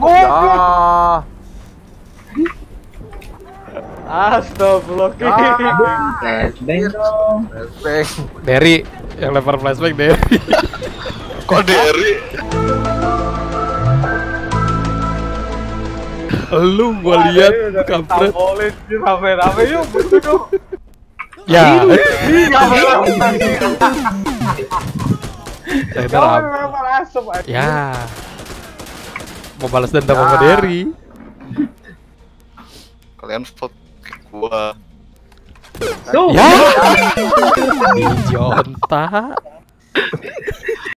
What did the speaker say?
Ah. Astagfirullah. Flashback. Derry yang lempar flashback Derry. Kok Derry? Lu gua lihat kampret. Boleh rame-rame yuk duduk. Ya. Ya. Mau balas dendam sama Derry. Kalian stop gua. Ya. Jonta.